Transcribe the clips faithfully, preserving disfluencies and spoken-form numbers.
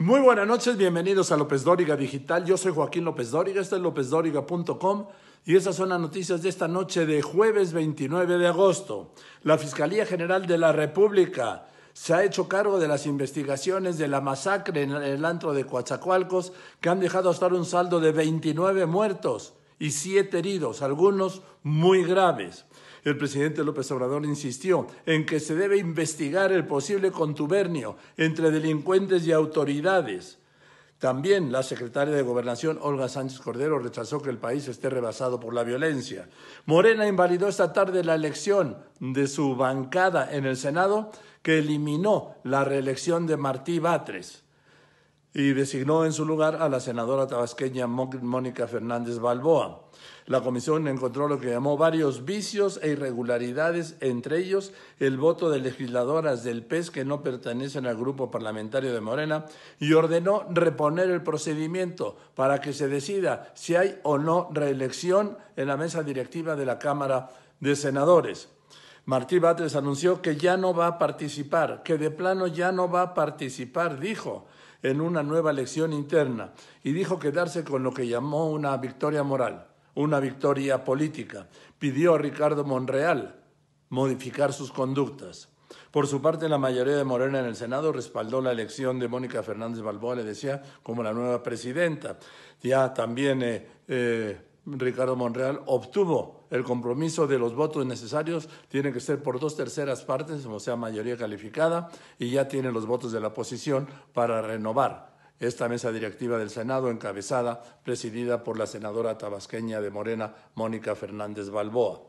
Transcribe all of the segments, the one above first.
Muy buenas noches, bienvenidos a López Dóriga Digital. Yo soy Joaquín López Dóriga, esto es lópez dóriga punto com y estas son las noticias de esta noche de jueves veintinueve de agosto. La Fiscalía General de la República se ha hecho cargo de las investigaciones de la masacre en el antro de Coatzacoalcos, que han dejado hasta un saldo de veintinueve muertos y siete heridos, algunos muy graves. El presidente López Obrador insistió en que se debe investigar el posible contubernio entre delincuentes y autoridades. También la secretaria de Gobernación, Olga Sánchez Cordero, rechazó que el país esté rebasado por la violencia. Morena invalidó esta tarde la elección de su bancada en el Senado, que eliminó la reelección de Martí Batres y designó en su lugar a la senadora tabasqueña Mónica Fernández Balboa. La comisión encontró lo que llamó varios vicios e irregularidades, entre ellos el voto de legisladoras del P E S que no pertenecen al grupo parlamentario de Morena, y ordenó reponer el procedimiento para que se decida si hay o no reelección en la mesa directiva de la Cámara de Senadores. Martí Batres anunció que ya no va a participar, que de plano ya no va a participar, dijo, en una nueva elección interna, y dijo quedarse con lo que llamó una victoria moral, una victoria política. Pidió a Ricardo Monreal modificar sus conductas. Por su parte, la mayoría de Morena en el Senado respaldó la elección de Mónica Fernández Balboa, le decía, como la nueva presidenta. Ya también eh, eh, Ricardo Monreal obtuvo el compromiso de los votos necesarios, tiene que ser por dos terceras partes, o sea, mayoría calificada, y ya tiene los votos de la oposición para renovar esta mesa directiva del Senado, encabezada, presidida por la senadora tabasqueña de Morena, Mónica Fernández Balboa.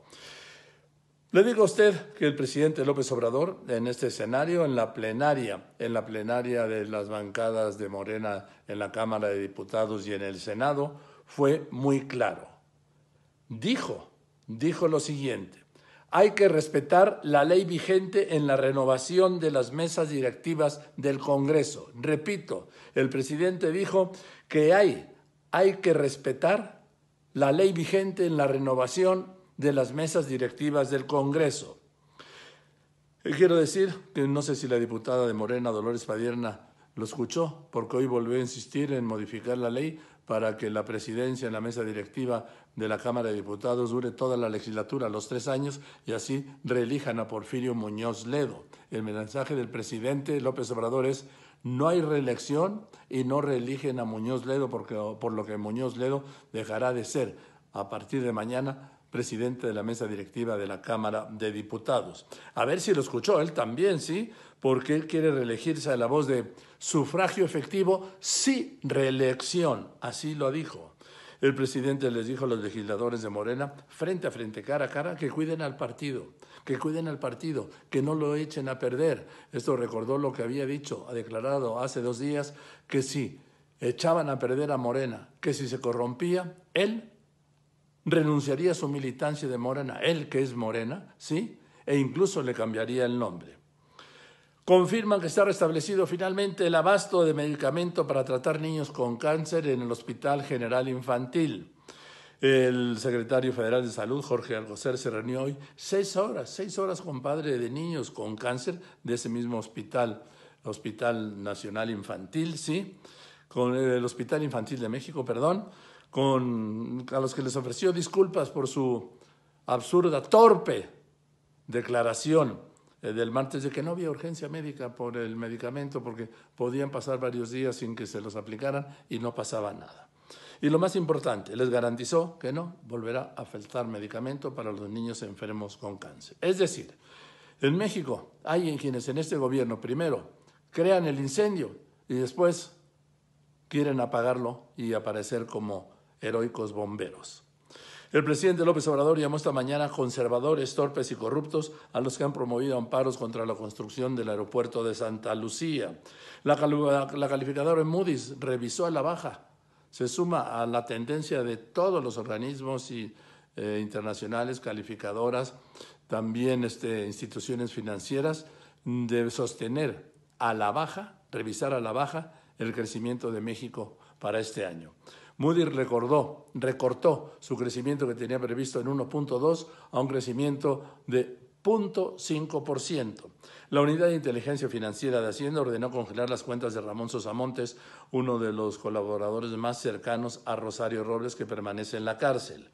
Le digo a usted que el presidente López Obrador, en este escenario, en la plenaria, en la plenaria de las bancadas de Morena en la Cámara de Diputados y en el Senado, fue muy claro. Dijo, dijo lo siguiente: hay que respetar la ley vigente en la renovación de las mesas directivas del Congreso. Repito, el presidente dijo que hay, hay que respetar la ley vigente en la renovación de las mesas directivas del Congreso. Y quiero decir que no sé si la diputada de Morena, Dolores Padierna, lo escuchó, porque hoy volvió a insistir en modificar la ley para que la presidencia en la mesa directiva de la Cámara de Diputados dure toda la legislatura, los tres años, y así reelijan a Porfirio Muñoz Ledo. El mensaje del presidente López Obrador es: no hay reelección y no reeligen a Muñoz Ledo, porque, por lo que Muñoz Ledo dejará de ser, a partir de mañana, presidente de la mesa directiva de la Cámara de Diputados. A ver si lo escuchó él también, ¿sí? Porque él quiere reelegirse a la voz de sufragio efectivo, sí reelección, así lo dijo. El presidente les dijo a los legisladores de Morena, frente a frente, cara a cara, que cuiden al partido, que cuiden al partido, que no lo echen a perder. Esto recordó lo que había dicho, ha declarado hace dos días, que si echaban a perder a Morena, que si se corrompía, él renunciaría a su militancia de Morena, él que es Morena, ¿sí? E incluso le cambiaría el nombre. Confirman que está restablecido finalmente el abasto de medicamento para tratar niños con cáncer en el Hospital General Infantil. El secretario federal de Salud, Jorge Alcocer, se reunió hoy seis horas, seis horas con padres de niños con cáncer de ese mismo hospital, Hospital Nacional Infantil, ¿sí? Con el Hospital Infantil de México, perdón, Con, a los que les ofreció disculpas por su absurda, torpe declaración del martes de que no había urgencia médica por el medicamento, porque podían pasar varios días sin que se los aplicaran y no pasaba nada. Y lo más importante, les garantizó que no volverá a faltar medicamento para los niños enfermos con cáncer. Es decir, en México hay quienes en este gobierno primero crean el incendio y después quieren apagarlo y aparecer como heroicos bomberos. El presidente López Obrador llamó esta mañana conservadores, torpes y corruptos a los que han promovido amparos contra la construcción del aeropuerto de Santa Lucía. La, la, la calificadora Moody's revisó a la baja. Se suma a la tendencia de todos los organismos y, eh, internacionales, calificadoras, también este, instituciones financieras, de sostener a la baja, revisar a la baja, el crecimiento de México para este año. Moody's recordó, recortó su crecimiento que tenía previsto en uno punto dos a un crecimiento de cero punto cinco por ciento. La Unidad de Inteligencia Financiera de Hacienda ordenó congelar las cuentas de Ramón Sosamontes, uno de los colaboradores más cercanos a Rosario Robles, que permanece en la cárcel.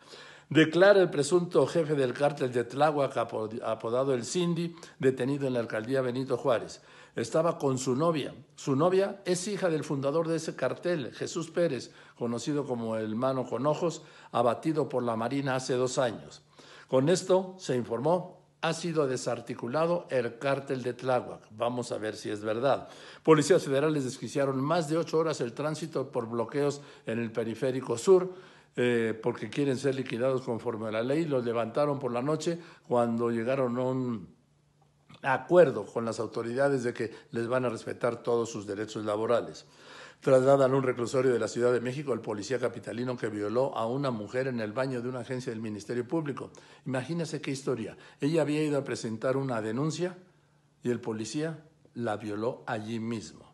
Declara el presunto jefe del cártel de Tláhuac, apodado el Cindy, detenido en la alcaldía Benito Juárez. Estaba con su novia. Su novia es hija del fundador de ese cartel, Jesús Pérez, conocido como el Mano con Ojos, abatido por la Marina hace dos años. Con esto, se informó, ha sido desarticulado el cártel de Tláhuac. Vamos a ver si es verdad. Policías federales desquiciaron más de ocho horas el tránsito por bloqueos en el periférico sur, eh, porque quieren ser liquidados conforme a la ley. Los levantaron por la noche cuando llegaron a un acuerdo con las autoridades de que les van a respetar todos sus derechos laborales. Trasladan a un reclusorio de la Ciudad de México al policía capitalino que violó a una mujer en el baño de una agencia del Ministerio Público. Imagínense qué historia. Ella había ido a presentar una denuncia y el policía la violó allí mismo.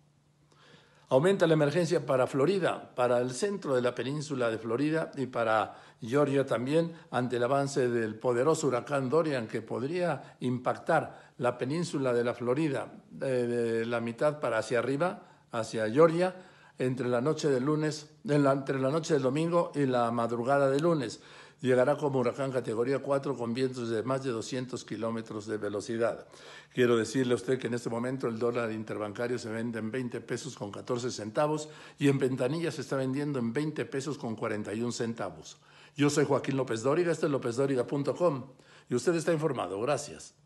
Aumenta la emergencia para Florida, para el centro de la península de Florida y para Georgia también, ante el avance del poderoso huracán Dorian, que podría impactar la península de la Florida eh, de la mitad para hacia arriba, hacia Georgia, entre la noche del lunes, entre la noche del domingo y la madrugada del lunes. Llegará como huracán categoría cuatro con vientos de más de doscientos kilómetros de velocidad. Quiero decirle a usted que en este momento el dólar interbancario se vende en veinte pesos con catorce centavos y en ventanilla se está vendiendo en veinte pesos con cuarenta y un centavos. Yo soy Joaquín López Dóriga, este es lópez dóriga punto com y usted está informado. Gracias.